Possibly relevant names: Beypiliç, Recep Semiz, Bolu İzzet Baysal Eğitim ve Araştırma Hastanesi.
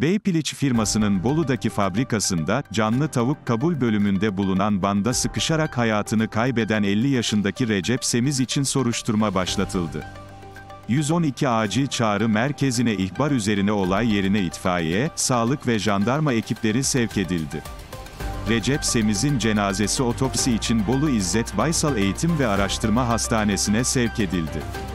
Beypiliç firmasının Bolu'daki fabrikasında, canlı tavuk kabul bölümünde bulunan banda sıkışarak hayatını kaybeden 50 yaşındaki Recep Semiz için soruşturma başlatıldı. 112 Acil Çağrı Merkezi'ne ihbar üzerine olay yerine itfaiye, sağlık ve jandarma ekipleri sevk edildi. Recep Semiz'in cenazesi otopsi için Bolu İzzet Baysal Eğitim ve Araştırma Hastanesi'ne sevk edildi.